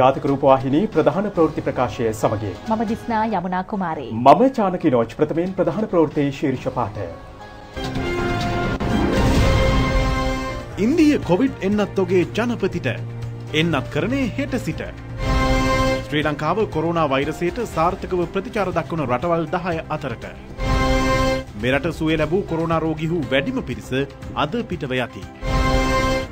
ජාතක රූපවාහිනී ප්‍රධාන ප්‍රවෘත්ති ප්‍රකාශය සමගින් මම දිස්නා යමුනා කුමාරේ මම චානකී නෝච් ප්‍රථමයෙන් ප්‍රධාන ප්‍රවෘත්තියේ ශීර්ෂ පාඨය ඉන්දිය කොවිඩ් එන්නත්ෝගේ ජනපතිට එන්නත් කරන්නේ හෙට සිට ශ්‍රී ලංකාව කොරෝනා වෛරසයට සාර්ථකව ප්‍රතිචාර දක්වන රටවල් 10 අතරට මෙරට සුවේ ලැබූ කොරෝනා රෝගීහු වැඩිම පිරිස අද පිටව යති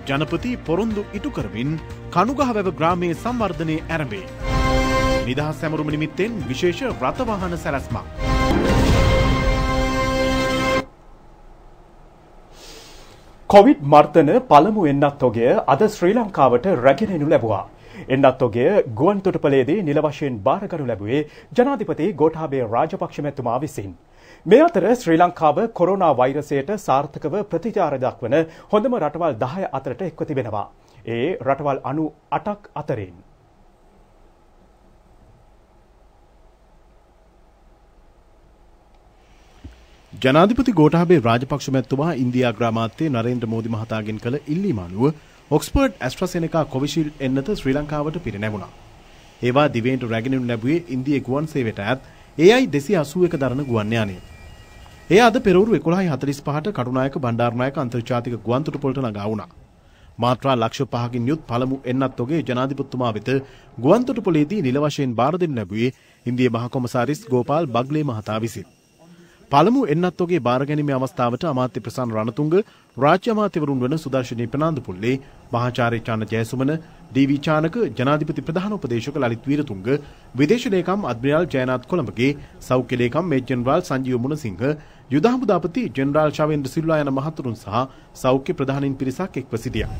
ජනපති පොරොන්දු ඉටු කරමින් කණුගහවැව ග්‍රාමයේ සංවර්ධනයේ ආරම්භේ. නිදහස් සැමරුම නිමිත්තෙන් විශේෂ රථ වාහන සැලැස්මක්. කොවිඩ් මර්ධන පළමු එන්නත්ෝගය අද ශ්‍රී ලංකාවට රැගෙන එනු ලැබුවා. එන්නත්ෝගය ගුවන්තොටුපළේදී නිල වශයෙන් බාරගනු ලැබුවේ ජනාධිපති ගෝඨාභය රාජපක්ෂ මැතිතුමා විසින්. මේ අතර ශ්‍රී ලංකාව කොරෝනා වෛරසයට සාර්ථකව ප්‍රතිචාර දක්වන හොඳම රටවල් 10 අතරට එක්ව තිබෙනවා. ඒ රටවල් 98ක් අතරින් ජනාධිපති ගෝඨාභය රාජපක්ෂ මැතිතුමා ඉන්දියා ග්‍රාමාත්‍යයේ නරේන්ද්‍ර මෝදි මහතාගෙන් කළ ඉල්ලීම අනුව ඔක්ස්ෆර්ඩ් ඇස්ට්‍රාසෙනෙකා කොවිෂීල්ඩ් එන්නත ශ්‍රී ලංකාවට පිරිනැමුණා. ඒවා දිවයිනට රැගෙනුන ලැබුවේ ඉන්දිය ගුවන් සේවයට ඈත් AI 281 දරන ගුවන් යානය. එය අද පෙරවරු 11:45ට කටුනායක බණ්ඩාරනායක අන්තර්ජාතික ගුවන්තොටුපළට නගා වුණා. මාත්‍රා ලක්ෂ 5කින් යුත් පළමු එන්නත්ෝගේ ජනාධිපතිතුමා වෙත ගුවන්තොටුපළේදී නිල වශයෙන් බාර දෙන්න ලැබුවේ ඉන්දිය මහ කොමසාරිස් ගෝපාල් බග්ලේ මහතා විසින්. පළමු එන්නත්ෝගේ බාර ගැනීමේ අවස්ථාවට අමාත්‍ය ප්‍රසන්න රණතුංග, රාජ්‍ය අමාත්‍යවරුන් වන සුදර්ශනී ප්‍රනාන්දුපුල්ලේ, මහාචාර්ය චාන ජයසුමන, ඩීවී චානක, ජනාධිපති ප්‍රධාන උපදේශක ලලිත් වීරතුංග, විදේශ ලේකම් අඩ්මිරාල් ජයනාත් කොළඹගේ, සෞඛ්‍ය ලේකම් මේජර් ජෙනරාල් සංජීව මුණසිංහ, යුද හමුදාපති ජෙනරාල් ශවේන්ද්‍ර සිල්වා යන මහතුරුන් සහ සෞඛ්‍ය ප්‍රධානීන් පිරිසක් එක්ව සිටියා.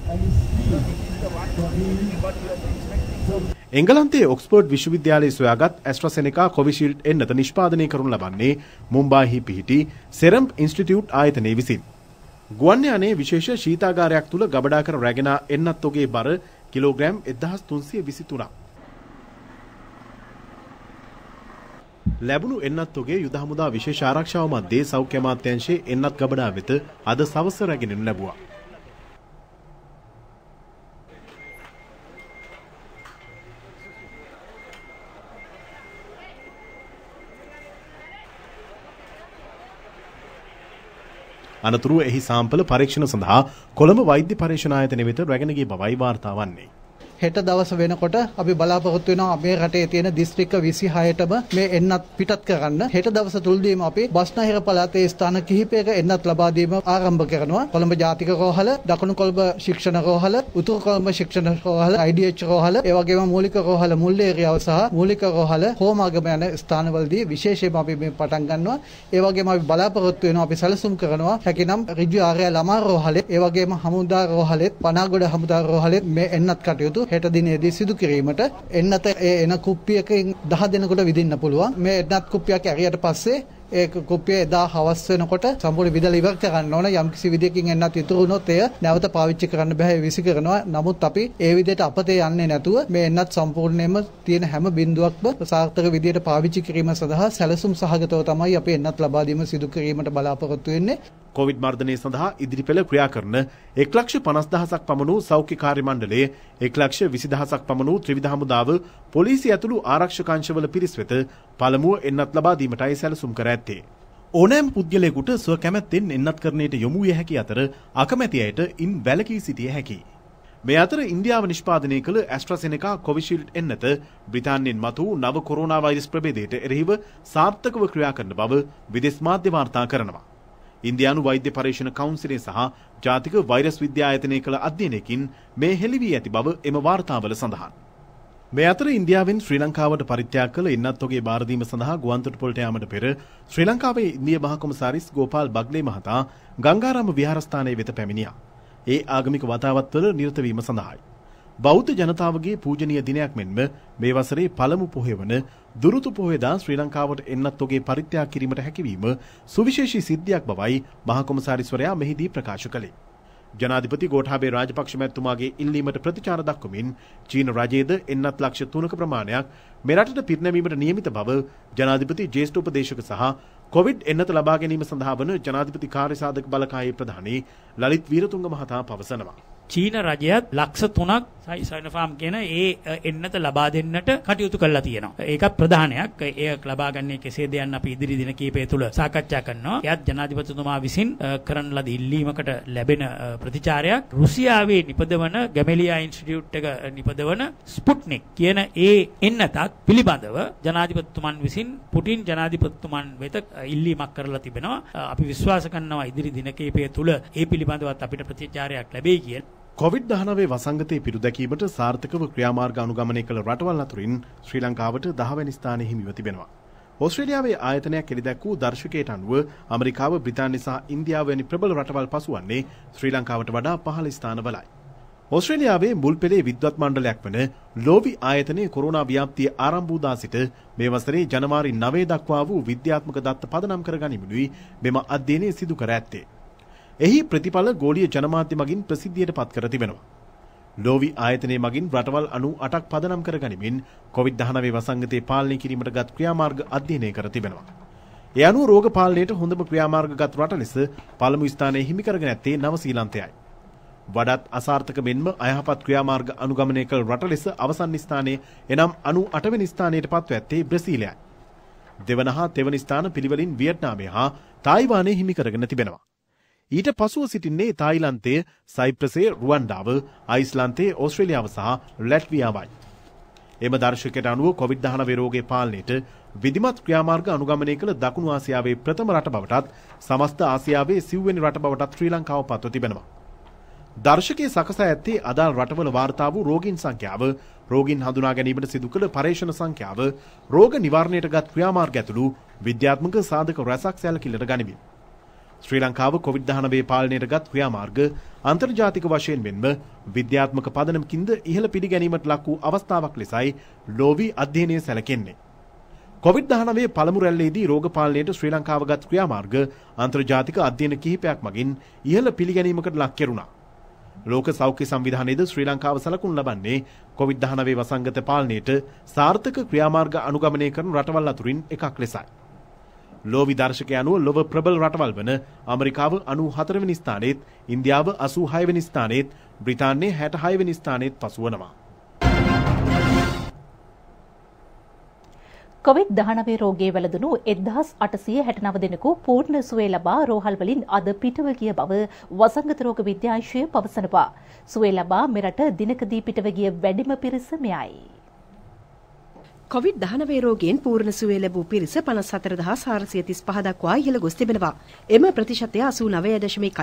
එංගලන්තයේ ඔක්ස්ෆර්ඩ් විශ්වවිද්‍යාලයේ සොයාගත් ඇස්ට්‍රාසෙනෙකා කොවිෂීල්ඩ් එන්නත නිෂ්පාදනය කරනු ලබන්නේ මුම්බායිහි පිහිටි සෙරම් ඉන්ස්ටිටියුට් ආයතනයේ විසින්. ගුවන් යානයේ විශේෂ ශීතාගාරයක් තුල ගබඩා කර රැගෙන එන්නත්ෝගේ බර කිලෝග්‍රෑම් 1323ක්. ලැබුණු එන්නත්ෝගේ යුද හමුදා විශේෂ ආරක්ෂාව මැද්දේ සෞඛ්‍ය අමාත්‍යාංශයේ එන්නත් ගබඩා වෙත අද සවස රැගෙන එනු ලැබුවා. අනතුරුව එහි සාම්පල පරීක්ෂණ සඳහා කොළඹ වෛද්‍ය පරීක්ෂණ ආයතනය වෙත රැගෙන ගිය බවයි වාර්තා වන්නේ. හෙට දවස වෙනකොට අපි බලාපොරොත්තු වෙනවා මේ රටේ තියෙන දිස්ත්‍රික්ක 26ටම මේ එන්නත් පිටත් කරන්න. හෙට දවස තුල්දීම අපි බස්නාහිර පළාතේ ස්ථාන කිහිපයක එන්නත් ලබා දීම ආරම්භ කරනවා. කොළඹ ජාතික රෝහල, දකුණු කොළඹ ශික්ෂණ රෝහල, උතුරු කොළඹ ශික්ෂණ රෝහල, IDH රෝහල, ඒ වගේම මූලික රෝහල මුල් ඒරියාව සහ මූලික රෝහල හෝමාගම යන ස්ථානවලදී විශේෂයෙන්ම අපි මේ පටන් ගන්නවා. ඒ වගේම අපි බලාපොරොත්තු වෙනවා අපි සැලසුම් කරනවා හැකිනම් ඍජු ආර්ය ළමා රෝහලේ, ඒ වගේම හමුදා රෝහලෙත්, පනාගොඩ හමුදා රෝහලෙත් මේ එන්නත් කටයුතු හෙට දිනේදී සිදු කිරීමට එන්නත එන කුප්පියකින් 10 දෙනෙකුට විදින්න පුළුවන්. මේ එන්නත් කුප්පියක් ඇරියට පස්සේ ඒ කුප්පිය එදා හවස වෙනකොට සම්පූර්ණ විදලා ඉවර කරන්න ඕන. යම්කිසි විදියකින් එන්නත් ඉතුරු වුණොත් එය නැවත පාවිච්චි කරන්න බෑ, විසි කරනවා. නමුත් අපි ඒ විදියට අපතේ යන්නේ නැතුව මේ එන්නත් සම්පූර්ණයෙන්ම තියෙන හැම බිඳුවක්ම සාර්ථක විදියට පාවිච්චි කිරීම සඳහා සැලසුම් සහගතව තමයි අපි එන්නත් ලබා දීම සිදු කිරීමට බලාපොරොත්තු වෙන්නේ. කොවිඩ් මර්ධනය සඳහා ඉදිරිපෙළ ක්‍රියා කරන 1,50,000ක් පමණ වූ සෞඛ්‍ය කාර්ය මණ්ඩලයේ 1,20,000ක් පමණ වූ ත්‍රිවිධ හමුදාව, පොලිසිය ඇතුළු ආරක්ෂක අංශවල පිරිස් වෙත පළමුව එන්නත් ලබා දීමටයි සැලසුම් කර ඇත්තේ. ඕනෑම පුද්ගලයෙකුට ස්ව කැමැත්තෙන් එන්නත් කරණයට යොමු විය හැකි අතර අකමැති අයට ඉන් වැළකී සිටිය හැකියි. මේ අතර ඉන්දියාව නිෂ්පාදනය කළ ඇස්ට්‍රාසෙනෙකා කොවිෂීල්ඩ් එන්නත බ්‍රිතාන්‍යයෙන් මතු වූ නව කොරෝනා වෛරස් ප්‍රභේදයට එරෙහිව සාර්ථකව ක්‍රියා කරන බව විදේශ මාධ්‍ය වාර්තා කරනවා. ඉන්දියානු වෛද්‍ය පරීක්ෂණ කවුන්සිලය සහ ජාතික වෛරස් විද්‍යා ආයතනය කළ අධ්‍යයනයකින් මේ හෙළි වී ඇති බව එම වාර්තාවල සඳහන්. මේ අතර ඉන්දියාවෙන් ශ්‍රී ලංකාවට පරිත්‍යාග කළ එන්නත්ෝගේ බාර දීම සඳහා ගුවන්තොටුපළට යාමට පෙර ශ්‍රී ලංකාවේ ඉන්දිය මහ කොමසාරිස් ගෝපාල් බග්ලේ මහතා ගංගාරාම විහාරස්ථානයේ වෙත පැමිණියා. ඒ ආගමික වතාවත්වල නිරත වීම සඳහායි. බෞද්ධ ජනතාවගේ පූජනීය දිනයක් මෙන්ම මේ වසරේ පළමු පොහේ වන දුරුතු පොහේදා ශ්‍රී ලංකාවට එන්නත්ෝගේ පරිත්‍යාග කිරීමට හැකිවීම සුවිශේෂී සිද්ධියක් බවයි මහ කොමසාරිස්වරයා මෙහිදී ප්‍රකාශ කළේ. ජනාධිපති ගෝඨාභය රාජපක්ෂ මැතිතුමාගේ ඉල්ලීමට ප්‍රතිචාර දක්වමින් චීන රජයේද එන්නත් ලක්ෂ 3ක ප්‍රමාණයක් මෙරටට පිරිනැමීමට නියමිත බව ජනාධිපති ජ්‍යෙෂ්ඨ උපදේශක සහ කොවිඩ් එන්නත ලබා ගැනීම සඳහා වන ජනාධිපති කාර්යසාධක බලකායේ ප්‍රධානී ලලිත් වීරතුංග මහතා පවසනවා. චීන රජයත් ලක්ෂ 3ක් සයිනෝෆාම් කියන ඒ එන්නත ලබා දෙන්නට කටයුතු කරලා තියෙනවා. ඒකත් ප්‍රධානයක්. ඒක ලබා ගන්නේ කෙසේද යන්න අපි ඉදිරි දින කීපය තුල සාකච්ඡා කරනවා. එයත් ජනාධිපතිතුමා විසින් කරන ලද ඉල්ලීමකට ලැබෙන ප්‍රතිචාරයක්. රුසියාවේ නිපදවන ගැමෙලියා ඉන්ස්ටිටියුට් එක නිපදවන ස්පුට්නික් කියන ඒ එන්නතත් පිළිබඳව ජනාධිපතිතුමන් විසින් පුටින් ජනාධිපතිතුමන් වෙත ඉල්ලීමක් කරලා තිබෙනවා. අපි විශ්වාස කරනවා ඉදිරි දින කීපය තුල ඒ පිළිබඳවත් අපිට ප්‍රතිචාරයක් ලැබෙයි කියලා. COVID-19 වසංගතයේ පිරුදැකීමට සාර්ථකව ක්‍රියාමාර්ග අනුගමනය කළ රටවල් අතරින් ශ්‍රී ලංකාවට 10 වෙනි ස්ථානයේ හිමිව තිබෙනවා. ඕස්ට්‍රේලියාවේ ආයතනයක් එළිදැක් වූ දර්ශකයට අනුව ඇමරිකාව, බ්‍රිතාන්‍ය සහ ඉන්දියාව වැනි ප්‍රබල රටවල් පසුවන්නේ ශ්‍රී ලංකාවට වඩා පහළ ස්ථානවලයි. ඕස්ට්‍රේලියාවේ මුල් පෙළේ විද්වත් මණ්ඩලයක් වන ලෝවි ආයතනයේ කොරෝනා ව්‍යාප්තිය ආරම්භ වූ දා සිට මේ වසරේ ජනවාරි 9 දක්වා වූ විද්‍යාත්මක දත්ත පදනම් කරගනිමිනුයි මෙම අධ්‍යයනය සිදු කර ඇත්තේ. එහි ප්‍රතිඵල ගෝලීය ජනමාධ්‍ය මගින් ප්‍රසිද්ධියට පත් කර තිබෙනවා. ලෝවි ආයතනයේ මගින් රටවල් 98ක් පදනම් කරගනිමින් COVID-19 වසංගතයේ පාලනය කිරීමට ගත් ක්‍රියාමාර්ග අධ්‍යයනය කර තිබෙනවා. ඒ අනුව රෝග පාලනයට හොඳම ක්‍රියාමාර්ග ගත් රට ලෙස පළමු ස්ථානය හිමි කරගෙන ඇත්තේ නව ශ්‍රීලංකාවයි. වඩාත් අසාර්ථක මෙන්ම අයහපත් ක්‍රියාමාර්ග අනුගමනය කළ රට ලෙස අවසන් ස්ථානයේ එනම් 98 වෙනි ස්ථානයට පත්ව ඇත්තේ බ්‍රසීලයයි. දෙවන හා තෙවන ස්ථාන පිළිවෙලින් වියට්නාමය හා තායිවානය හිමි කරගෙන තිබෙනවා. ඊට පසුව සිටින්නේ තායිලන්තයේ, සයිප්‍රසයේ, රුවන්ඩාව, අයිස්ලන්තයේ, ඕස්ට්‍රේලියාව සහ ලැට්වියාවයි. එම දර්ශකයට අනුව COVID-19 රෝගය පාලනයට විධිමත් ක්‍රියාමාර්ග අනුගමනය කළ දකුණු ආසියාවේ ප්‍රථම රට බවටත් සමස්ත ආසියාවේ සිව්වෙනි රට බවටත් ශ්‍රී ලංකාව පත්ව තිබෙනවා. දර්ශකයේ සකසා ඇත්තේ අදාළ රටවල වාර්තා වූ රෝගීන් සංඛ්‍යාව, රෝගීන් හඳුනා ගැනීමට සිදු කළ පරීක්ෂණ සංඛ්‍යාව, රෝග නිවාරණයටගත් ක්‍රියාමාර්ග ඇතුළු විද්‍යාත්මක සාධක රැසක් සැලකිල්ලට ගනිමින් ශ්‍රී ලංකාව COVID-19 පාලනයට ගත් ක්‍රියාමාර්ග අන්තර්ජාතික වශයෙන් මෙන්ම විද්‍යාත්මක පදනමකින්ද ඉහළ පිළිගැනීමට ලක් වූ අවස්ථාවක් ලෙසයි ලෝවි අධ්‍යයනය සැලකෙන්නේ. COVID-19 පළමු රැල්ලේදී රෝග පාලනයට ශ්‍රී ලංකාව ගත් ක්‍රියාමාර්ග අන්තර්ජාතික අධ්‍යයන කිහිපයක් මගින් ඉහළ පිළිගැනීමකට ලක් කෙරුණා. ලෝක සෞඛ්‍ය සංවිධානයේද ශ්‍රී ලංකාව සලකුණු ලබන්නේ COVID-19 වසංගත පාලනයට සාර්ථක ක්‍රියාමාර්ග අනුගමනය කරන රටවල් අතුරින් එකක් ලෙසයි. ලෝවි දර්ශකය අනුව ලොව ප්‍රබල රටවල් වන ඇමරිකාව 94 වෙනි ස්ථානයේත්, ඉන්දියාව 86 වෙනි ස්ථානයේත්, බ්‍රිතාන්‍ය 66 වෙනි ස්ථානයේත් පසුවනවා. COVID-19 රෝගයේ වැළඳුණු 1869 දෙනෙකු පූර්ණ සුවය ලබා රෝහල් වලින් අද පිටව ගිය බව වසංගත රෝග විද්‍යාංශය පවසනවා. සුවය ලබා මෙරට දිනකදී පිටව ගිය වැඩිම පිරිස මෙයයි. COVID-19 රෝගයෙන් පූර්ණ සුවය ලැබූ පිරිස 54435 දක්වා ඉහළ ගොස් තිබෙනවා. එම ප්‍රතිශතය 89.17ක්.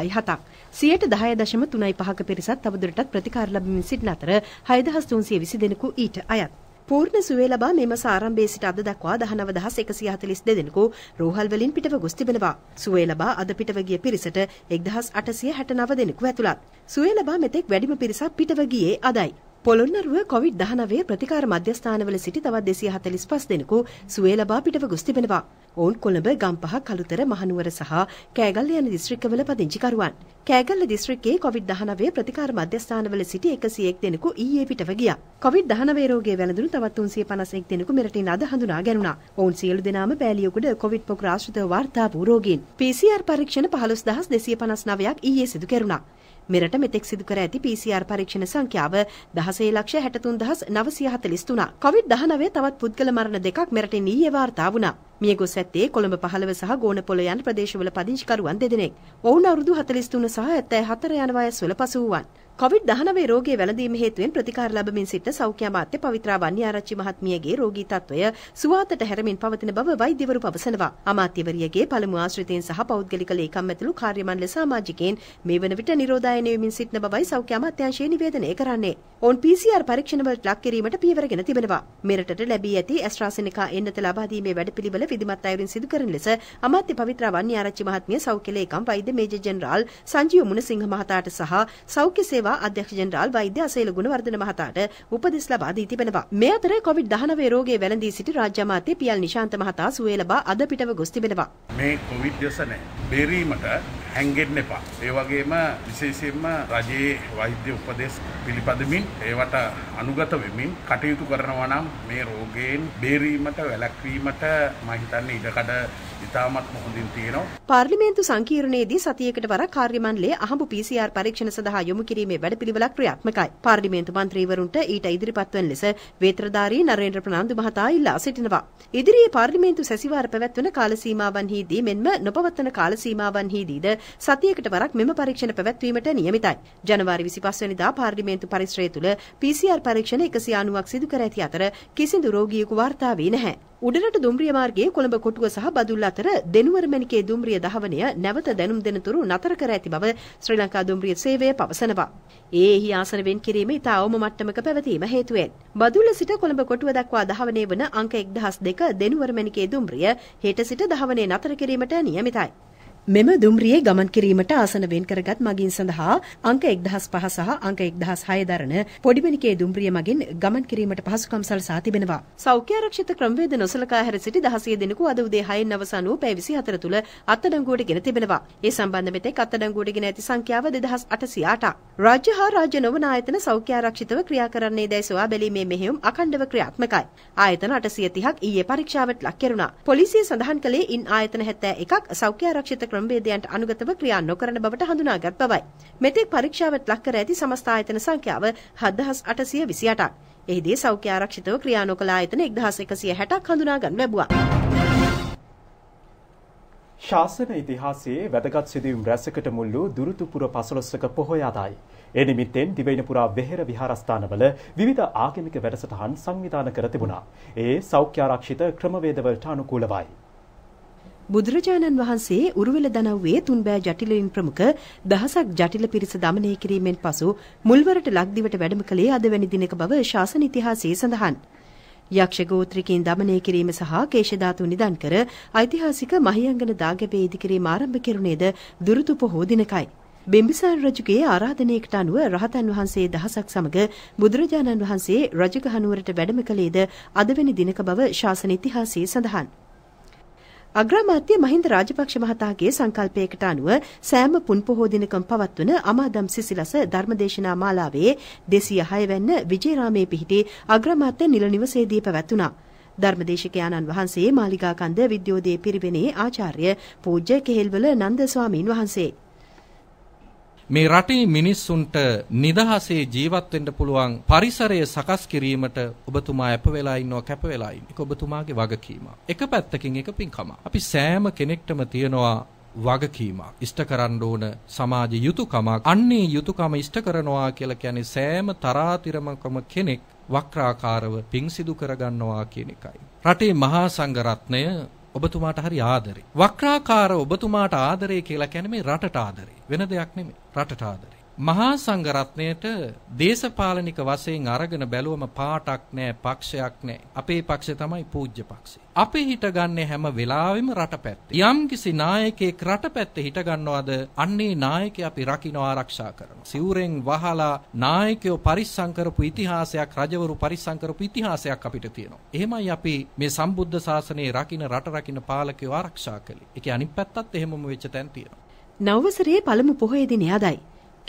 10.35ක පිරිසත් තවදුරටත් ප්‍රතිකාර ලැබමින් සිටින අතර 6320 දෙනෙකු ඊට අයත්. පූර්ණ සුවය ලබා මේ මාස ආරම්භයේ සිට අද දක්වා 19142 දෙනෙකු රෝහල් වලින් පිටව ගොස් තිබෙනවා. සුවය ලබා අද පිටව ගිය පිරිසට 1869 දෙනෙකු ඇතුළත්. සුවය ලබා මෙතෙක් වැඩිම පිරිසක් පිටව ගියේ අදයි. පොළොන්නරුව COVID-19 ප්‍රතිකාර මධ්‍යස්ථානවල සිටි තවත් 245 දෙනෙකු සුවය ලබා පිටව ගොස් තිබෙනවා. ඔවුන් කොළඹ, ගම්පහ, කළුතර, මහනුවර සහ කෑගල්ල යන දිස්ත්‍රික්කවල පදිංචිකරුවන්. කෑගල්ල දිස්ත්‍රික්කයේ COVID-19 ප්‍රතිකාර මධ්‍යස්ථානවල සිටි 101 දෙනෙකු ඊයේ පිටව ගියා. COVID-19 රෝගයේ වැළඳුණු තවත් 351 දෙනෙකු මෙරටින් අද හඳුනා ගැනුණා. ඔවුන් සියලු දෙනාම බෑලියොගොඩ COVID පොක් ආශ්‍රිතව වාර්තා වූ රෝගීන්. PCR පරීක්ෂණ 15259ක් ඊයේ සිදු කෙරුණා. මෙරට මෙතෙක් සිදු කර ඇති PCR පරීක්ෂණ සංඛ්‍යාව 16,63,943ක්. COVID-19 තවත් පුද්ගල මරණ දෙකක් මෙරටින් ඊයේ වාර්තා වුණා. මියගොස් ඇත්තේ කොළඹ 15 සහ ගෝනපොළ යන ප්‍රදේශවල පදිංචිකරුවන් දෙදෙනෙක්. ඔවුන් අවුරුදු 43 සහ 74 යන වයස්වල පසුවුවන්. COVID-19 රෝගයේ වැළඳීම හේතුවෙන් ප්‍රතිකාර ලැබමින් සිටින සෞඛ්‍ය අමාත්‍ය පවිත්‍රා වන්නිආරච්චි මහත්මියගේ රෝගී තත්වය සුවාතට හැරමින් පවතින බව වෛද්‍යවරු පවසනවා. අමාත්‍යවරියගේ පළමු ආශ්‍රිතයන් සහ පෞද්ගලික ලේකම් ඇතුළු කාර්යමණ්ඩල සමාජිකයන් මේ වන විට නිරෝධායන වෙමින් සිටින බවයි සෞඛ්‍ය අමාත්‍යාංශය නිවේදනය කරන්නේ. ඔවුන් PCR පරීක්ෂණවලට ලක් කිරීමට පියවරගෙන තිබෙනවා. මෙරටට ලැබී ඇති AstraZeneca එන්නත ලබා දීමේ වැඩපිළිවෙල විධිමත් අයුරින් සිදු කරන ලෙස අමාත්‍ය පවිත්‍රා වන්නිආරච්චි මහත්මිය, සෞඛ්‍ය ලේකම් වෛද්‍ය මේජර් ජෙනරාල් සංජීව මුණසිංහ මහතාට සහ සෞඛ්‍ය සේවා අධ්‍යක්ෂ ජෙනරාල් වෛද්‍ය අසේල ගුණවර්ධන මහතාට උපදෙස් ලබා දී තිබෙනවා. මේ අතර COVID-19 රෝගයේ වැළඳී සිටි රාජ්‍ය අමාත්‍ය පියල් නිශාන්ත මහතා සුවය ලබා අද පිටව ගොස් තිබෙනවා. මේ කොවිඩ් වසනේ බේරීමට හැංගෙන්න එපා. ඒ වගේම විශේෂයෙන්ම රජයේ වෛද්‍ය උපදෙස් පිළිපදමින් ඒවට අනුගත වෙමින් කටයුතු කරනවා නම් මේ රෝගයෙන් බේරීමට, වැළැක්වීමට මම හිතන්නේ ඉඩකඩ පාර්ලිමේන්තු සංකීර්ණයේදී සතියකට වරක් කාර්යමණ්ඩලයේ අහඹු PCR පරීක්ෂණ සඳහා යොමු කිරීමේ වැඩපිළිවෙලක් ක්‍රියාත්මකයි. පාර්ලිමේන්තු මන්ත්‍රීවරුන්ට ඊට ඉදිරිපත් වන ලෙස වේත්‍රධාරී නරේන්ද්‍ර ප්‍රනාන්දු මහතා ඉල්ලා සිටිනවා. ඉදිරියේ පාර්ලිමේන්තු සැසිවාර පැවැත්වෙන කාල සීමාවන්හිදී මෙන්ම නොපවත්වන කාල සීමාවන්හිදීද සතියකට වරක් මෙම පරීක්ෂණ පැවැත්වීමට නියමිතයි. ජනවාරි 25 වෙනිදා පාර්ලිමේන්තු පරිසරය තුළ PCR පරීක්ෂණ 190ක් සිදු කර ඇති අතර කිසිදු රෝගියෙකු වාර්තා වී නැහැ. උඩරට දුම්රිය මාර්ගයේ කොළඹ කොටුව සහ බදුල්ල අතර දෙනුවර මැණිකේ දුම්රිය දහවණය නැවත දැනුම් දෙනතුරු නතර කර ඇති බව ශ්‍රී ලංකා දුම්රිය සේවය පවසනවා. ඒෙහි ආසන වෙන් කිරීම ඉතා අවම මට්ටමක පැවතීම හේතුවෙන් බදුල්ල සිට කොළඹ කොටුව දක්වා දහවණය වන අංක 1002 දෙනුවර මැණිකේ දුම්රිය හෙට සිට දහවණය නතර කිරීමට නියමිතයි. මෙම දුම්රියේ ගමන් කිරීමට ආසන වෙන් කරගත් මගින් සඳහා අංක 1005 සහ අංක 1006 දරන පොඩි මැණිකේ දුම්රිය මගින් ගමන් කිරීමට පහසුකම් සලසා තිබෙනවා. සෞඛ්‍ය ආරක්ෂිත ක්‍රමවේද නොසලකා හැර සිටි 16 දිනක අද උදේ 6න් අවසන් වූ පැය 24 තුළ අත්අඩංගුවට ගෙන තිබෙනවා. ඒ සම්බන්ධ මෙතෙක් අත්අඩංගුවට ගෙන ඇති සංඛ්‍යාව 2808ක්. රාජ්‍ය හා රාජ්‍ය නොවන ආයතන සෞඛ්‍ය ආරක්ෂිතව ක්‍රියා කරන්නේ දැයි සොයා බැලීමේ මෙහෙයුම් අඛණ්ඩව ක්‍රියාත්මකයි. ආයතන 830ක් ඊයේ පරීක්ෂාවට ලක් කෙරුණා. පොලිසිය සඳහන් කළේ ඉන් ආයතන 71ක් සෞඛ්‍ය ආරක්ෂිත ක්‍රමවේදයන්ට අනුගතව ක්‍රියා නොකරන බවට හඳුනාගත් බවයි. මෙතෙක් පරීක්ෂාවට ලක් කර ඇති සමස්ත ආයතන සංඛ්‍යාව 7828ක්. එහිදී සෞඛ්‍ය ආරක්ෂිතව ක්‍රියා නොකළ ආයතන 1160ක් හඳුනාගන්න ලැබුවා. ශාසන ඉතිහාසයේ වැදගත් සිදුවීම් රැසකට මුල් වූ දුරුතුපුර 15ක පොහොය අදයි. ඒ නිමිත්තෙන් දිවයින පුරා වෙහෙර විහාරස්ථානවල විවිධ ආගමික වැඩසටහන් සංවිධානය කර තිබුණා. ඒ සෞඛ්‍ය ආරක්ෂිත ක්‍රමවේදවලට අනුකූලවයි. බුදුරජාණන් වහන්සේ උරුවෙල දනව්වේ තුන්බෑ ජටිලයින් ප්‍රමුඛ දහසක් ජටිල පිරිස දමනය කිරීමෙන් පසු මුල්වරට ලක්දිවට වැඩම කළේ අද වැනි දිනක බව ශාසන ඉතිහාසයේ සඳහන්. යක්ෂ ගෝත්‍රිකයන් දමනය කිරීම සහ කේශධාතු නිදන් කර ඓතිහාසික මහියංගන දාගැබේ ඉදිකිරීම ආරම්භ කෙරුණේද දුරුතු පොහෝ දිනකයි. බිම්බිසාර රජුගේ ආරාධනයකට අනුව රහතන් වහන්සේ දහසක් සමග බුදුරජාණන් වහන්සේ රජගහ නුවරට වැඩම කළේද අද වැනි දිනක බව ශාසන ඉතිහාසයේ සඳහන්. අග්‍රාමාත්‍ය මහින්ද රාජපක්ෂ මහතාගේ සංකල්පයකට අනුව සෑම පුන් පොහෝ දිනකම පවත්වන අමාදම් සිසිලස ධර්මදේශනා මාලාවේ 206 වෙනි විජේරාමයේ පිහිටි අග්‍රාමාත්‍ය නිල නිවසේදී පැවැතුණා. ධර්මදේශකයාණන් වහන්සේ මාලිගා කන්ද විද්‍යෝදය පිරිවෙනේ ආචාර්ය පූජ්‍ය කෙහෙල්වල නන්ද ස්වාමීන් වහන්සේ මේ රටේ මිනිස්සුන්ට නිදහසේ ජීවත් වෙන්න පුළුවන් පරිසරය සකස් කිරීමට ඔබතුමා අප වෙලා ඉන්නවා කැප වෙලා ඉන්නේ. ඒක ඔබතුමාගේ වගකීම. එක පැත්තකින් එක පින්කම. අපි සෑම කෙනෙක්ටම තියනවා වගකීමක්. ඉෂ්ට කරන්න ඕන සමාජ යුතුයකමක්. අන්නේ යුතුයකම ඉෂ්ට කරනවා කියලා කියන්නේ සෑම තරාතිරමකම කෙනෙක් වක්‍රාකාරව පිං සිදු කරගන්නවා කියන එකයි. රටේ මහා සංඝ රත්නය ඔබතුමාට හරි ආදරේ. වක්‍රාකාර ඔබතුමාට ආදරේ කියලා කියන්නේ මේ රටට ආදරේ. වෙන දෙයක් නෙමෙයි. රටට ආදරේ. මහා සංඝ රත්නයට දේශපාලනික වශයෙන් අරගෙන බැලුවම පාටක් නැහැ, පක්ෂයක් නැහැ. අපේ පක්ෂය තමයි පූජ්‍ය පක්ෂය. අපි හිටගන්නේ හැම වෙලාවෙම රට පැත්තේ. යම්කිසි නායකයෙක් රට පැත්තේ හිටගන්නවද? අන්නේ නායකයා අපි රකින්න ආරක්ෂා කරනවා. සිවුරෙන් වහලා නායකයෝ පරිස්සම් කරපු ඉතිහාසයක්, රජවරු පරිස්සම් කරපු ඉතිහාසයක් අපිට තියෙනවා. එහෙමයි අපි මේ සම්බුද්ධ ශාසනයේ රකින්න රට රකින්න පාලකයෝ ආරක්ෂා කළේ. ඒකේ අනිත් පැත්තත් එහෙමම වෙච්ච තැන් තියෙනවා. නවවසරේ පළමු පොහොය දිනේ අදයි.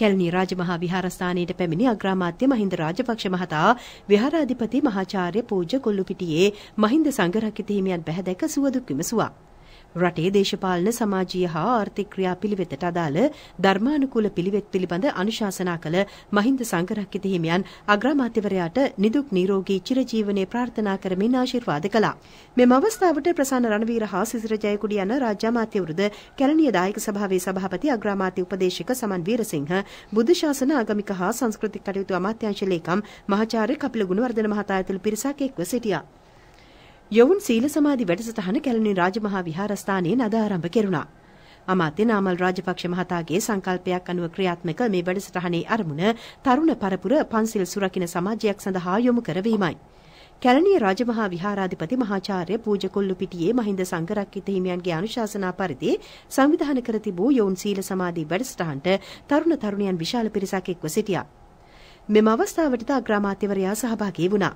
කැලණි රාජමහා විහාරස්ථානයට පැමිණි අග්‍රාමාත්‍ය මහින්ද රාජපක්ෂ මහතා විහාරාධිපති මහාචාර්ය පූජ්‍ය කොල්ලුපිටියේ මහින්ද සංඝරක්කිත හිමියන් බැහැදැක සුවදුක් විමසුවා. රටේ දේශපාලන සමාජීය හා ආර්ථික ක්‍රියාපිළිවෙතට අදාළ ධර්මානුකූල පිළිවෙත් පිළිබඳ අනුශාසනා කළ මහින්ද සංඝරක්කිත හිමියන් අග්‍රාමාත්‍යවරයාට නිදුක් නිරෝගී චිරජීවනයේ ප්‍රාර්ථනා කරමින් ආශිර්වාද කළා. මෙම අවස්ථාවට ප්‍රසන්න රණවීර හා සිසිර ජයකුඩි යන රාජ්‍යාමාත්‍ය වෘද කැලණිය දායක සභාවේ සභාපති අග්‍රාමාත්‍ය උපදේශක සමන් වීරසිංහ බුද්ධ ශාසන ආගමික හා සංස්කෘතික කටයුතු අමාත්‍යාංශ ලේකම් මහාචාර්ය කපිල ගුණවර්ධන මහතා ඇතුළු පිරිසක් එක්ව සිටියා. යොවුන් සීල සමාධි වැඩසටහන කැලණි රාජමහා විහාරස්ථානයේ අද ආරම්භ කෙරුණා. අමාත්‍ය නාමල් රාජපක්ෂ මහතාගේ සංකල්පයක් අනුව ක්‍රියාත්මක මේ වැඩසටහනේ අරමුණ තරුණ පරපුර පන්සිල් සුරකින්න සමාජයක් සඳහා යොමු කරවීමයි. කැලණි රාජමහා විහාරාධිපති මහාචාර්ය පූජ්‍ය කොල්ලුපිටියේ මහින්ද සංඝරක්කිත හිමියන්ගේ අනුශාසනා පරිදි සංවිධානය කර තිබූ යොවුන් සීල සමාධි වැඩසටහනට තරුණ තරුණියන් විශාල පිරිසක් එක්ව සිටියා. මෙම අවස්ථාවටද අග්‍රාමාත්‍යවරයා සහභාගී වුණා.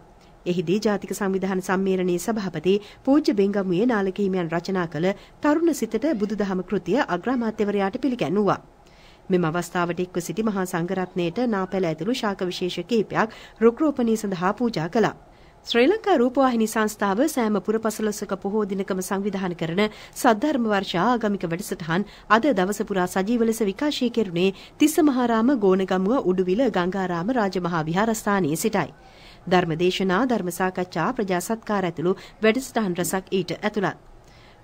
එහිදී ජාතික සංවිධාන සම්මේලනයේ සභාපති පූජ්‍ය බෙන්ගමුවේ නාලක හිමියන් රචනා කළ තරුණ සිතට බුදුදහම කෘතිය අග්‍රාමාත්‍යවරයාට පිළිගැන්වුවා. මෙම අවස්ථාවට එක්ව සිටි මහා සංඝරත්නයට නාපැළ ඇතුළු ශාක විශේෂ කීපයක් රුක්‍රෝපණී සඳහා පූජා කළා. ශ්‍රී ලංකා රූපවාහිනී සංස්ථාව සෑම පුරපසළොස්වක පොහෝ දිනකම සංවිධානය කරන සද්ධර්ම වර්ෂා ආගමික වැඩසටහන් අද දවස පුරා සජීව ලෙස විකාශය කෙරුණේ තිස්ස මහාරාම ගෝණගමුව උඩුවිල ගංගාරාම රාජමහා විහාරස්ථානයේ සිටයි. ධර්මදේශනා ධර්ම සාකච්ඡා ප්‍රජා සත්කාර ඇතුළු වැඩසටහන් රසක් ඊට ඇතුළත්.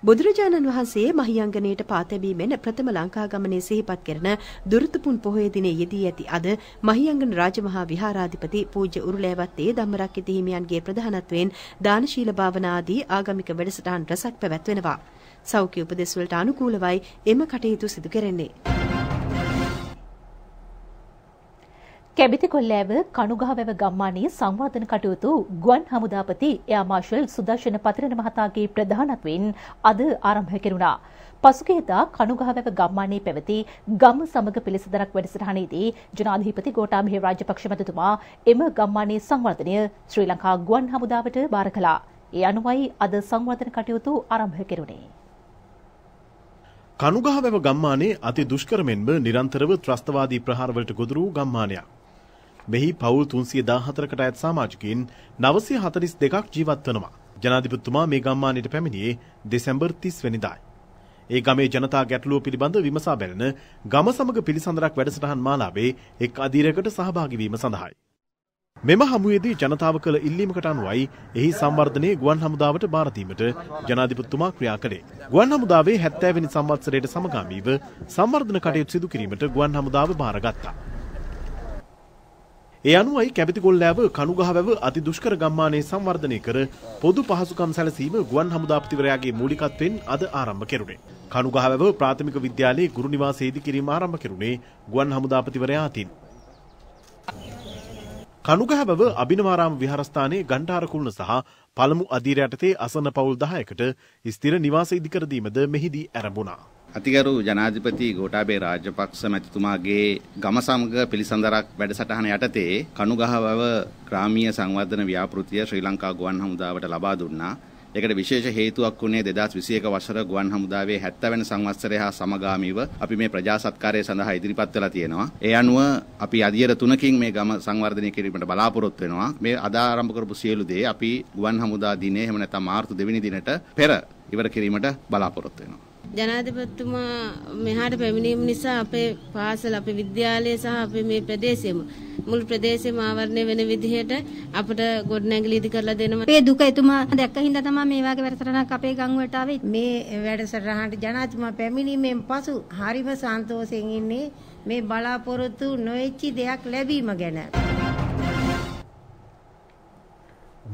බුදුරජාණන් වහන්සේ මහියංගණයට පාතැබීමෙන් ප්‍රථම ලංකා ගමනේ සිහිපත් කරන දුරුතුපුන් පොහොය දිනේ යෙදී ඇති අද මහියංගණ රාජමහා විහාරාධිපති පූජ්‍ය උරුලෑවත්තේ ධම්මරක්කිත හිමියන්ගේ ප්‍රධානත්වයෙන් දානශීල භාවනා ආදී ආගමික වැඩසටහන් රසක් පැවැත්වෙනවා. සෞඛ්‍ය උපදෙස්වලට අනුකූලවයි එම කටයුතු සිදු කෙරෙන්නේ. කැබිතිකොල්ලෑව කණුගහවැව ගම්මානයේ සංවර්ධන කටයුතු ගුවන් හමුදාපති එයා මාෂල් සුදර්ශන පතිරණ මහතාගේ ප්‍රධානත්වයෙන් අද ආරම්භ කෙරුණා. පසුගියදා කණුගහවැව ගම්මානයේ පැවති ගම සමග පිළිසඳරක් වැඩසටහනේදී ජනාධිපති ගෝඨාභය රාජපක්ෂ මැතිතුමා එම ගම්මානයේ සංවර්ධනය ශ්‍රී ලංකා ගුවන් හමුදාවට බාර කළා. ඒ අනුවයි අද සංවර්ධන කටයුතු ආරම්භ කෙරුණේ. කණුගහවැව ගම්මානයේ අති දුෂ්කර මෙන්ම නිරන්තරව ත්‍රස්තවාදී ප්‍රහාරවලට ගොදුරු වූ ගම්මානයක්. මෙහි පවුල් 314කට අයත් සමාජිකයින් 942ක් ජීවත් වනවා. ජනාධිපතිතුමා මේ ගම්මානයට පැමිණියේ දෙසැම්බර් 30 වෙනිදායි. ඒ ගමේ ජනතා ගැටලුව පිළිබඳ විමසා බැලන ගම සමග පිළිසඳරක් වැඩසටහන් මාලාවේ එක් අදියරකට සහභාගී වීම සඳහායි. මෙම හමුවේදී ජනතාව කළ ඉල්ලීමකට අනුවයි එහි සංවර්ධනයේ ගුවන් හමුදාවට බාර දීමට ජනාධිපතිතුමා ක්‍රියා කළේ. ගුවන් හමුදාවේ 70 වෙනි සංවත්සරයට සමගාමීව සංවර්ධන කටයුතු සිදු කිරීමට ගුවන් හමුදාව බාරගත්තා. ඒ අනුවයි කැබිතිගොල්ලෑව කණුගහවැව අති දුෂ්කර ගම්මානයේ සංවර්ධනය කර පොදු පහසුකම් සැලසීම ගුවන් හමුදාපතිවරයාගේ මූලිකත්වයෙන් අද ආරම්භ කෙරුණේ. කණුගහවැව ප්‍රාථමික විද්‍යාලයේ ගුරු නිවාසයේදී කිරීම ආරම්භ කෙරුණේ ගුවන් හමුදාපතිවරයා අතින්. කණුගහවැව අබිනවාරාම විහාරස්ථානයේ ගණ්ඨාර කුළුණ සහ පළමු අදියර යටතේ අසන්න පවුල් 10කට ස්ථිර නිවාස ඉදිකර දීමද මෙහිදී ආරම්භුණා. අතිගරු ජනාධිපති ගෝඨාභය රාජපක්ෂ මැතිතුමාගේ ගම සමග පිළිසඳරක් වැඩසටහන යටතේ කණුගහවැව ග්‍රාමීය සංවර්ධන ව්‍යාපෘතිය ශ්‍රී ලංකා ගුවන් හමුදාවට ලබා දුන්නා. ඒකට විශේෂ හේතුවක් වුණේ 2021 වසර ගුවන් හමුදාවේ 70 වෙනි සංවත්සරය හා සමගාමීව අපි මේ ප්‍රජා සත්කාරය සඳහා ඉදිරිපත් වෙලා තියෙනවා. ඒ අනුව අපි අදියර 3කින් මේ ගම සංවර්ධනය කිරීමට බලාපොරොත්තු වෙනවා. මේ අද ආරම්භ කරපු සියලු දේ අපි ගුවන් හමුදා දිනේ එහෙම නැත්නම් මාර්තු 2 වෙනි දිනට පෙර ඉවර කිරීමට බලාපොරොත්තු වෙනවා. ජනාධිපතිතුමා මෙහාට පැමිණීම නිසා අපේ පාසල අපේ විද්‍යාලය සහ අපේ මේ ප්‍රදේශයේම මුළු ප්‍රදේශයම ආවරණය වෙන විදිහට අපට ගොඩනැගිලි ඉදි කරලා දෙනවා. මේ දුක එතුමා දැක්ක හින්දා තමයි මේ වගේ වැඩසටහනක් අපේ ගම්වලට ආවේ. මේ වැඩසටහනට ජනාධිපතිතුමා පැමිණීමෙන් පසු හරිම සන්තෝෂයෙන් ඉන්නේ මේ බලාපොරොත්තු නොවෙච්ච දෙයක් ලැබීම ගැන.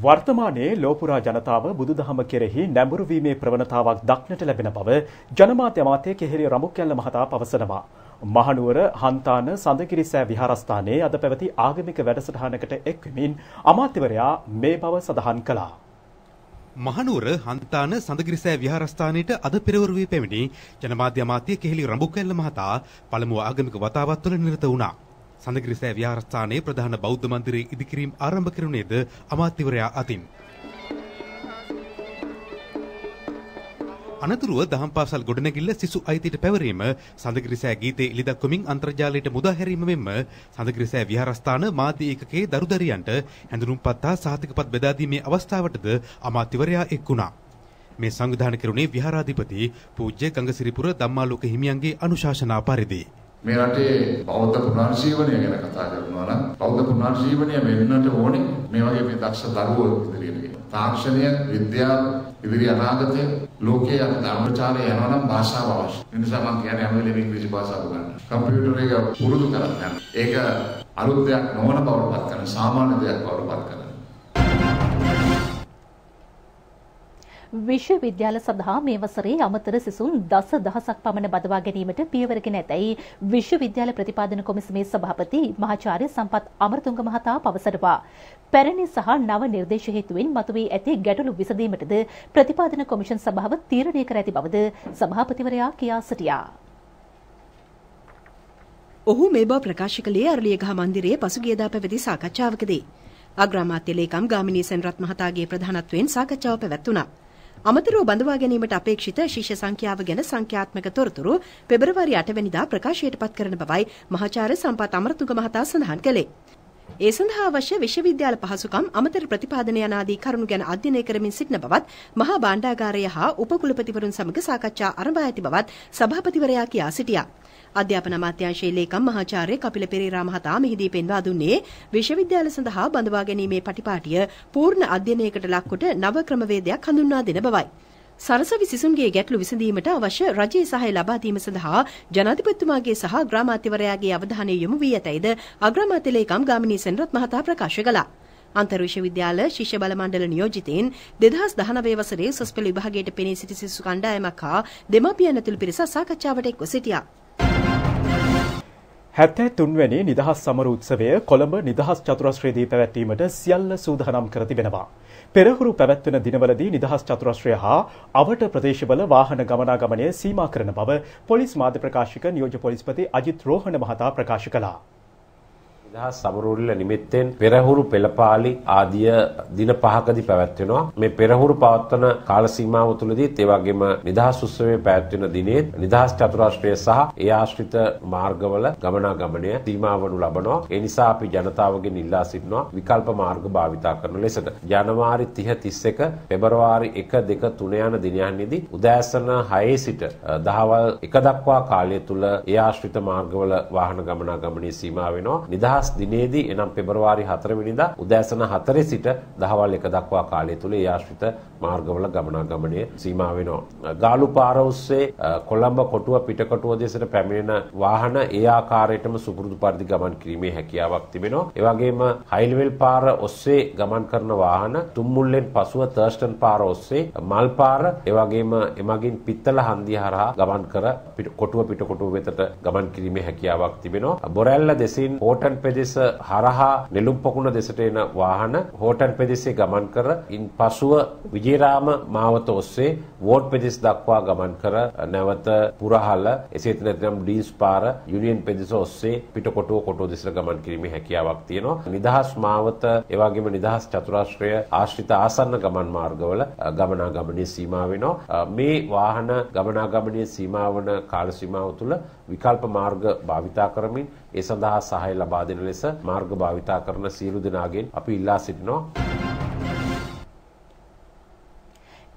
වර්තමානයේ ලෝපුරා ජනතාව බුදුදහම කෙරෙහි නැඹුරු වීමේ ප්‍රවණතාවක් දක්නට ලැබෙන බව ජනමාධ්‍ය අමාත්‍ය කෙහෙලිය රමුක්කැලන මහතා පවසනවා. මහනුවර හන්තාන සඳකිරිසෑ විහාරස්ථානයේ අද පැවති ආගමික වැඩසටහනකට එක්වෙමින් අමාත්‍යවරයා මේ බව සඳහන් කළා. මහනුවර හන්තාන සඳගිරිසෑ විහාරස්ථානයට අද පෙරවරු වී පැමිණි ජනමාධ්‍ය අමාත්‍ය කෙහෙලිය රමුක්කැලන මහතා පළමුව ආගමික වතාවත් තුළ නිරත වුණා. සඳගිරිසෑ විහාරස්ථානයේ ප්‍රධාන බෞද්ධ මන්දිරයේ ඉදිකිරීම ආරම්භ කෙරුණේද අමාත්‍යවරයා අතින්. අනතුරුව දහම් පාසල් ගොඩනැගිල්ල සිසු අයිතියට පැවරීම සඳගිරිසෑ ගීතේ එළිදක්වමින් අන්තර්ජාලයට මුදා හැරීම මෙන්ම සඳගිරිසෑ විහාරස්ථාන මාධ්‍ය ඒකකයේ දරුදරියන්ට හැඳුනුම්පත් හා සහතිකපත් බෙදා දීමේ අවස්ථාවටද අමාත්‍යවරයා එක් වුණා. මේ සංවිධානය කෙරුණේ විහාරාධිපති පූජ්‍ය ගංගසිරිපුර ධම්මාලෝක හිමියන්ගේ අනුශාසනා පරිදි. මේ රටේ බෞද්ධ පුනර්ජීවනය ගැන කතා කරනවා නම් බෞද්ධ පුනර්ජීවනය වෙන්නට ඕනේ මේ වගේ මේ දක්ෂ දරුවෝ ඉදිරියට. තාක්ෂණය, විද්‍යාව, ඉදිරි අනාගතය, ලෝකයේ අධර්මචාරය යනවා නම් භාෂාව අවශ්‍යයි. ඒ නිසා මම කියන්නේ හැම වෙලේම ඉංග්‍රීසි භාෂාව ගන්න. කම්පියුටර් එක පුරුදු කරගන්න. ඒක අලුත් දෙයක් නොවන බවටපත් කරන සාමාන්‍ය දෙයක් බවටපත් කරන. විශ්වවිද්‍යාල සඳහා මේ වසරේ අමතර සිසුන් 10,000ක් පමණ බදවා ගැනීමට පියවරගෙන ඇතැයි විශ්වවිද්‍යාල ප්‍රතිපාදන කොමිසමේ සභාපති මහාචාර්ය සම්පත් අමරතුංග මහතා පවසනවා. පැරණි සහ නව නිර්දේශ හේතුවෙන් මතුවී ඇති ගැටලු විසඳීමටද ප්‍රතිපාදන කොමිෂන් සභාව තීරණය කර ඇති බවද සභාපතිවරයා කියා සිටියා. ඔහු මේ බව ප්‍රකාශ කළේ අරලියගහ මන්දිරයේ පසුගියදා පැවති සාකච්ඡාවකදී. අග්‍රාමාත්‍ය ලේකම් ගාමිණී සෙන්රත් මහතාගේ ප්‍රධානත්වයෙන් සාකච්ඡාව පැවැත්වුණා. අමතරව බඳවා ගැනීමට අපේක්ෂිත ශිෂ්‍ය සංඛ්‍යාව ගැන සංඛ්‍යාත්මක තොරතුරු පෙබරවාරි 8 වෙනිදා ප්‍රකාශයට පත් කරන බවයි මහාචාර්ය සම්පත් අමරතුංග මහතා සඳහන් කළේ. ඒ සඳහා අවශ්‍ය විශ්වවිද්‍යාල පහසුකම් අමතර ප්‍රතිපාදන යන ආදී කරුණු ගැන අධ්‍යයනය කරමින් සිටන බවත් මහා භාණ්ඩාගාරය හා උපකුලපතිවරුන් සමග සාකච්ඡා ආරම්භ ඇති බවත් සභාපතිවරයා කියා සිටියා. අධ්‍යාපන අමාත්‍යාංශයේ ලේකම් මහාචාර්ය කපිල පෙරේරා මහතා මෙහිදී පෙන්වා දුන්නේ විශ්වවිද්‍යාල සඳහා බඳවා ගැනීමේ පටිපාටිය පූර්ණ අධ්‍යයනයකට ලක්කොට නව ක්‍රමවේදයක් හඳුන්වා දෙන බවයි. සරසවි සිසුන්ගේ ගැටලු විසඳීමට අවශ්‍ය රජයේ සහාය ලබා දීම සඳහා ජනාධිපතිතුමාගේ සහ ග්‍රාමාත්‍යවරයාගේ අවධානය යොමු වී ඇතැයිද අග්‍රාමාත්‍ය ලේකම් ගාමිණී සෙනරත් මහතා ප්‍රකාශ කළා. අන්තර් විශ්වවිද්‍යාල ශිෂ්‍ය බල මණ්ඩල නියෝජිතයින් 2019 වසරේ සොස්පෙළ විභාගයට පෙනී සිටි සිසු කණ්ඩායමක් හා දෙමාපියන් ඇතුළු පිරිස සාකච්ඡාවට එක්ව සිටියා. 73 වෙනි නිදහස් සමර උත්සවය කොළඹ නිදහස් චතුරස්‍රයේදී පැවැත්වීමට සියල්ල සූදානම් කර තිබෙනවා. පෙරහුරු පැවැත්වෙන දිනවලදී නිදහස් චතුරස්‍රය හා අවට ප්‍රදේශවල වාහන ගමනාගමනය සීමා කරන බව පොලිස් මාධ්‍ය ප්‍රකාශක නියෝජ්‍ය පොලිස්පති අජිත් රෝහණ මහතා ප්‍රකාශ කළා. නිදහස් සමරුල්ල නිමිත්තෙන් පෙරහුරු පෙළපාලි ආදිය දින 5කදී පැවැත්වෙනවා. මේ පෙරහුරු පවත්වන කාල සීමාව තුළදීත් ඒ වගේම නිදහස් උත්සවයේ පැවැත්වෙන දිනේ නිදහස් චතුරාස්‍රය සහ ඒ ආශ්‍රිත මාර්ගවල ගමනාගමනය සීමා වනු ලබනවා. ඒ නිසා අපි ජනතාවගෙන් ඉල්ලා සිටිනවා විකල්ප මාර්ග භාවිතා කරන ලෙසට. ජනවාරි 30 31 පෙබරවාරි 1 2 3 යන දිනයන්ෙහිදී උදෑසන 6 සිට දහවල් 1 දක්වා කාලය තුල ඒ ආශ්‍රිත මාර්ගවල වාහන ගමනාගමනය සීමා වෙනවා. දිනේදී එනම් පෙබරවාරි 4 වෙනිදා උදෑසන 4 සිට දහවල් 1 දක්වා කාලය තුල ආශ්‍රිත මාර්ගවල ගමනාගමනය සීමා වෙනවා. ගාලු පාර ඔස්සේ කොළඹ කොටුව පිටකොටුව දෙසට පැමිණෙන වාහන ඒ ආකාරයටම සුපුරුදු පරිදි ගමන් කිරීමේ හැකියාවක් තිබෙනවා. ඒ වගේම හයිලෙවල් පාර ඔස්සේ ගමන් කරන වාහන තුම්මුල්ලෙන් පසුව තර්ස්ටන් පාර ඔස්සේ මල් පාර ඒ වගේම එමගින් පිත්තල හන්දිය හරහා ගමන් කර කොටුව පිටකොටුව වෙතට ගමන් කිරීමේ හැකියාවක් තිබෙනවා. බොරැල්ල දෙසින් හෝටන් පෙදෙස හරහා නෙළුම් පොකුණ දෙසට එන වාහන හෝටන් පෙදෙසේ ගමන් කර ඉන් පසුව විජේරාම මාවත ඔස්සේ වෝඩ් පෙදෙස් දක්වා ගමන් කර නැවත පුරහල එසේත් නැත්නම් ඩීස් පාර යුනියන් පෙදෙස ඔස්සේ පිටකොටුව කොටුව දෙසට ගමන් කිරීමේ හැකියාවක් තියෙනවා. නිදහස් මාවත ඒ වගේම නිදහස් චතුරාශ්‍රය ආශ්‍රිත ආසන්න ගමන් මාර්ගවල ගමනාගමනයේ සීමා වෙනවා. මේ වාහන ගමනාගමනයේ සීමා වන කාල සීමාව තුළ විකල්ප මාර්ග භාවිතා කරමින් ඒ සඳහා සහාය ලබා දෙන ලෙස මාර්ග භාවිතා කරන සියලු දෙනාගෙන් අපි ඉල්ලා සිටිනවා.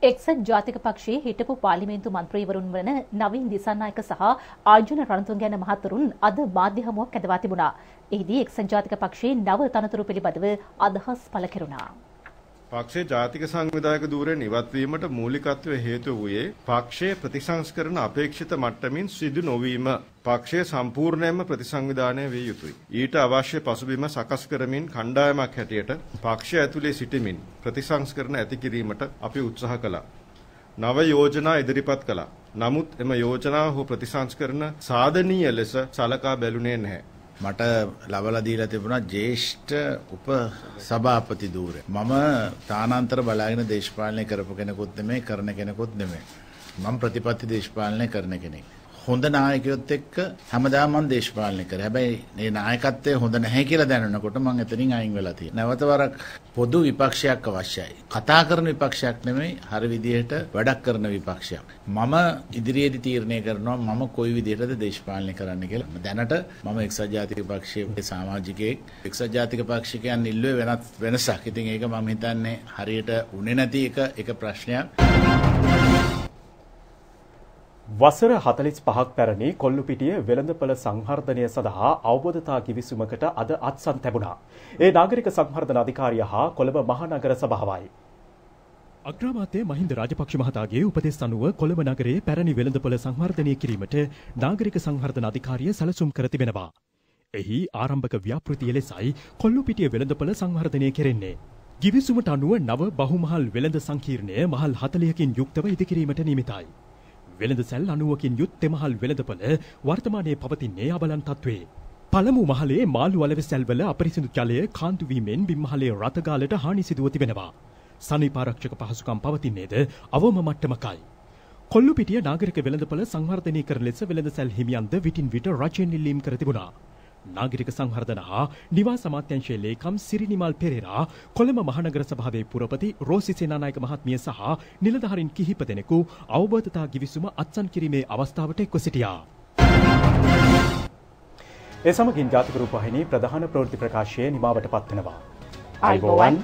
එක්සත් ජාතික පක්ෂයේ හිටපු පාර්ලිමේන්තු මන්ත්‍රීවරුන් වන නවීන් දිසානායක සහ ආයුෂ රණතුංග යන මහතුරුන් අද මාධ්‍ය හමුවක් ඇදවා තිබුණා. එහිදී එක්සත් ජාතික පක්ෂයේ නව තනතුරු පිළිබඳව අදහස් පළ කෙරුණා. පක්ෂයේ ජාතික සංවිධායක ධූරයෙන් ඉවත්වීමට මූලිකත්වයේ හේතු වූයේ පක්ෂයේ ප්‍රතිසංස්කරණ අපේක්ෂිත මට්ටමින් සිදු නොවීම. පක්ෂයේ සම්පූර්ණයෙන්ම ප්‍රතිසංවිධානය විය යුතුයි. ඊට අවශ්‍ය පසුබිම සකස් කරමින් කණ්ඩායමක් හැටියට පක්ෂය ඇතුලේ සිටමින් ප්‍රතිසංස්කරණ ඇති කිරීමට අපි උත්සාහ කළා. නව යෝජනා ඉදිරිපත් කළා. නමුත් එම යෝජනා හෝ ප්‍රතිසංස්කරණ සාධනීය ලෙස සලකා බැලුනේ නැහැ. මට ලබලා දීලා තිබුණා ජ්‍යෙෂ්ඨ උප සභාපති ධූරය. මම තානාන්තර බලාගෙන දේශපාලනය කරපු කෙනෙකුත් නෙමෙයි, කරන කෙනෙකුත් නෙමෙයි. මම ප්‍රතිපත්ති දේශපාලනය කරන කෙනෙක්. හොඳ නායකයොත් එක්ක හැමදාම මම දේශපාලනය කරා. හැබැයි මේ නායකත්වය හොඳ නැහැ කියලා දැනනකොට මම එතනින් අයින් වෙලා තියෙනවා. නැවත වරක් පොදු විපක්ෂයක් අවශ්‍යයි. කතා කරන විපක්ෂයක් නෙමෙයි, හරි විදිහට වැඩක් කරන විපක්ෂයක්. මම ඉදිරියේදී තීරණය කරනවා මම කොයි විදිහටද දේශපාලනය කරන්න කියලා. දැනට මම එක්සත් ජාතික පක්ෂයේ සමාජිකයෙක්. එක්සත් ජාතික පක්ෂිකයන් ඉල්ලුවේ වෙනත් වෙනසක්. ඉතින් ඒක මම හිතන්නේ හරියට උනේ නැති එක ප්‍රශ්නයක්. වසර 45ක් පැරණි කොල්ලුපිටිය වෙළඳපළ සංවර්ධනය සඳහා අවබෝධතා කිවිසුමකට අද අත්සන් ලැබුණා. ඒ නාගරික සංවර්ධන අධිකාරිය හා කොළඹ මහනගර සභාවයි. අග්‍රාමාත්‍ය මහින්ද රාජපක්ෂ මහතාගේ උපදෙස් අනුව කොළඹ නගරයේ පැරණි වෙළඳපළ සංවර්ධනය කිරීමට නාගරික සංවර්ධන අධිකාරිය සැලසුම් කර තිබෙනවා. එහි ආරම්භක ව්‍යාපෘතිය ලෙසයි කොල්ලුපිටිය වෙළඳපළ සංවර්ධනය කෙරෙන්නේ. කිවිසුමට අනුව නව බහුමහල් වෙළඳ සංකීර්ණය මහල් 40කින් යුක්තව ඉදිකිරීමට නියමිතයි. වෙළඳ සැල් 90කින් යුත් තෙමහල් වෙළඳපළ වර්තමානයේ පවතින්නේ අබලන් තත්ත්වයේ. පළමු මහලේ මාළු අලෙවි සැල්වල අපරිසිදු ජලය කාන්දු වීමෙන් බිම්මහලේ රතගාලට හානි සිදුව තිබෙනවා. සනීප ආරක්ෂක පහසුකම් පවතින්නේද අවම මට්ටමකයි. කොල්ලුපිටිය නාගරික වෙළඳපළ සංවර්ධනය කරන ලෙස වෙළඳ සැල් හිමියන්ද විටින් විට රජයෙන් ඉල්ලීම් කර තිබුණා. නාගරික සංවර්ධන හා නිවාස අමාත්‍යාංශයේ ලේකම් සිරිනිමල් පෙරේරා, කොළඹ මහනගර සභාවේ පුරපති රෝසි සේනානායක මහත්මිය සහ නිලධාරීන් කිහිප දෙනෙකු අවබෝධතා කිවිසුම අත්සන් කිරීමේ අවස්ථාවට එක්ව සිටියා. එසමගින් ජාතික රූපවාහිනී ප්‍රධාන ප්‍රවෘත්ති ප්‍රකාශයේ නිමාවට පත් වෙනවා. අයිබෝවන්.